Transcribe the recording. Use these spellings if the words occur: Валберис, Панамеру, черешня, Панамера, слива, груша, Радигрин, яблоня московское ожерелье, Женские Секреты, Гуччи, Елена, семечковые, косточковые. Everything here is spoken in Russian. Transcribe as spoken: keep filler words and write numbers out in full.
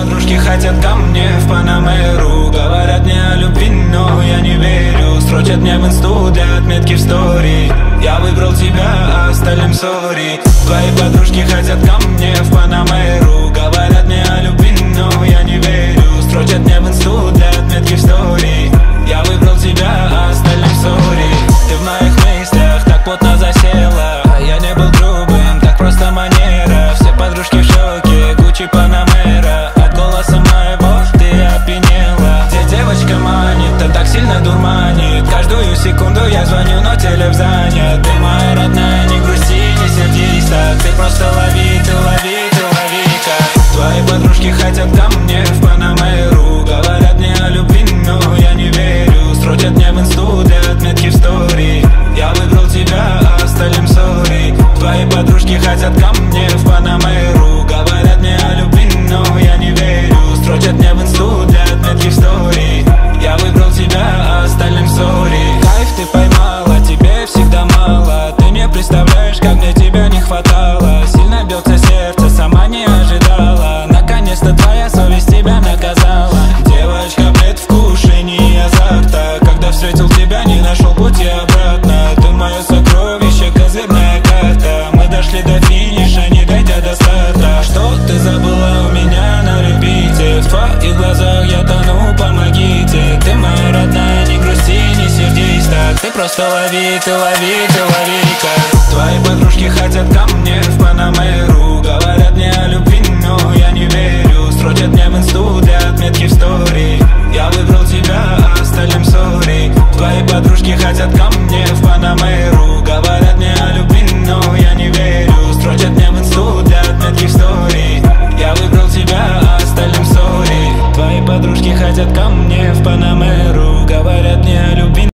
подружки хотят ко мне в Панамеру. Говорят мне о любви, но я не верю. Строчат мне в инсту для отметки в стори. Я выбрал тебя, а остальным сори. Твои подружки хотят ко мне в Панамеру. Говорят мне о любви, но я не верю. Строчат мне в инсту для отметки в стори. Я выбрал тебя, а остальным сори. Ты в моих мыслях так плотно засела. Я не был грубым, так просто манера. Все подружки в шоке, Гуччи, Панамера. От голоса моего ты опьянела. Где девочка манит, та так сильно дурманит. Каждую секунду я звоню, но телефон занят. Ты моя родная, не грусти, не сердись так. Ты просто лови, ты лови, ты лови-ка. Твои подружки хотят ко мне в Панамеру. Говорят мне о любви, но я не верю. Строчат мне в инсту для отметки в стори. Я выбрал тебя, а остальным сори. Твои подружки хотят ко мне в Панамеру. Говорят мне о любви, но я не верю. Строчат мне в инсту для отметки в стори. Я выбрал тебя, а остальным сори. Кайф ты поймала, тебе всегда мало. Ты не представляешь, как мне тебя не хватало. Сильно бьется сердце, сама не ожидала. Наконец-то твоя совесть тебя наказала. Девочка, предвкушение азарта. Когда встретил тебя, не нашел пути обратно. Мое сокровище, козырная карта. Мы дошли до финиша, не дойдя до старта. Что ты забыла у меня на репите? В твоих глазах я тону, помогите. Ты моя родная, не грусти, не сердись так. Ты просто лови, ты лови, ты лови-ка. Твои подружки хотят ко мне в Панамеру. Говорят мне о любви, но я не верю. Строчат мне в инсту для отметки в стори. Я выбрал тебя, а остальным сори. Твои подружки хотят ко мне в Панамеру. Говорят мне о любви, но я не верю. Строчат мне в инсту для отметки в стори. Я выбрал тебя, а остальным сори. Твои подружки хотят ко мне в Панамеру. Говорят мне о любви.